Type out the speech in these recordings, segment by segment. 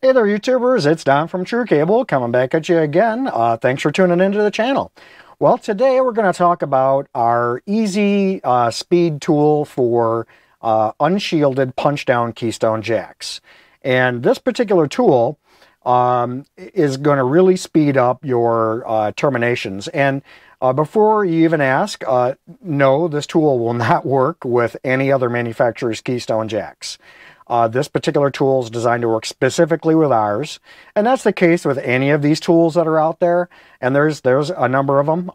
Hey there, YouTubers, it's Don from True Cable coming back at you again. Thanks for tuning into the channel. Well, today we're going to talk about our easy speed tool for unshielded punch-down keystone jacks. And this particular tool is going to really speed up your terminations. And before you even ask, no, this tool will not work with any other manufacturer's keystone jacks. This particular tool is designed to work specifically with ours, and that's the case with any of these tools that are out there, and there's a number of them.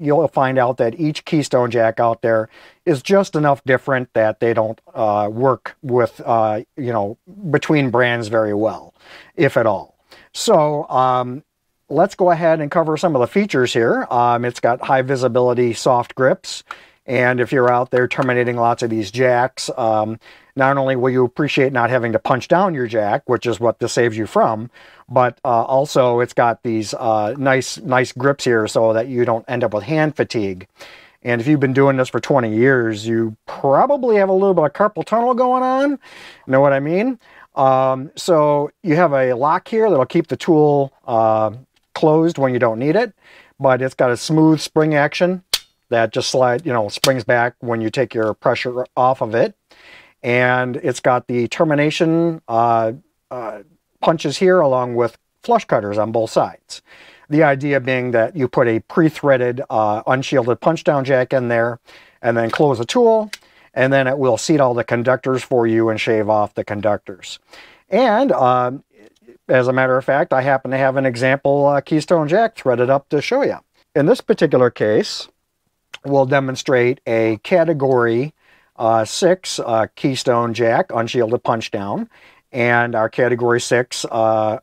You'll find out that each keystone jack out there is just enough different that they don't work with, you know, between brands very well, if at all. So let's go ahead and cover some of the features here. It's got high visibility soft grips. And if you're out there terminating lots of these jacks, not only will you appreciate not having to punch down your jack, which is what this saves you from, but also it's got these nice grips here so that you don't end up with hand fatigue. And if you've been doing this for 20 years, you probably have a little bit of carpal tunnel going on. Know what I mean? So you have a lock here that'll keep the tool closed when you don't need it, but it's got a smooth spring action that just slide, you know, springs back when you take your pressure off of it. And it's got the termination punches here along with flush cutters on both sides. The idea being that you put a pre-threaded unshielded punch down jack in there and then close the tool, and then it will seat all the conductors for you and shave off the conductors. And as a matter of fact, I happen to have an example keystone jack threaded up to show you. In this particular case, we'll demonstrate a category 6 keystone jack unshielded punch down and our category 6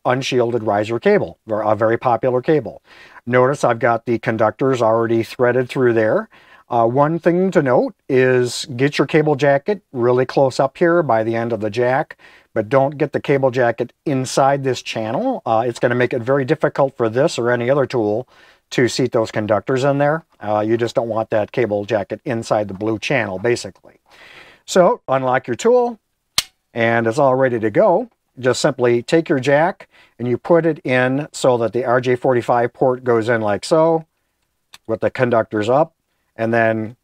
unshielded riser cable, a very popular cable. Notice I've got the conductors already threaded through there. One thing to note is get your cable jacket really close up here by the end of the jack, but don't get the cable jacket inside this channel. It's going to make it very difficult for this or any other tool to seat those conductors in there. You just don't want that cable jacket inside the blue channel, basically. So unlock your tool, and it's all ready to go. Just simply take your jack, and you put it in so that the RJ45 port goes in like so, with the conductors up, and then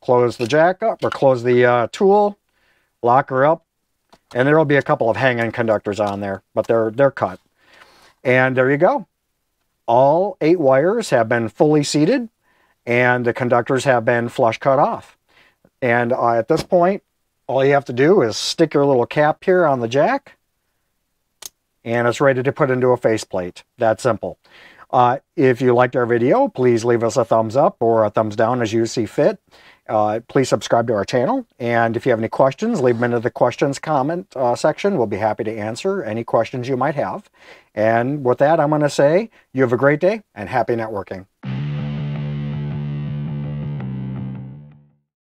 close the jack up, or close the tool, lock her up, and there will be a couple of hanging conductors on there, but they're cut. And there you go. All 8 wires have been fully seated, and the conductors have been flush cut off. And at this point, all you have to do is stick your little cap here on the jack, and it's ready to put into a faceplate. That simple. If you liked our video, please leave us a thumbs up or a thumbs down as you see fit. Please subscribe to our channel, and if you have any questions, leave them into the questions comment section. We'll be happy to answer any questions you might have. And with that, I'm going to say you have a great day and happy networking.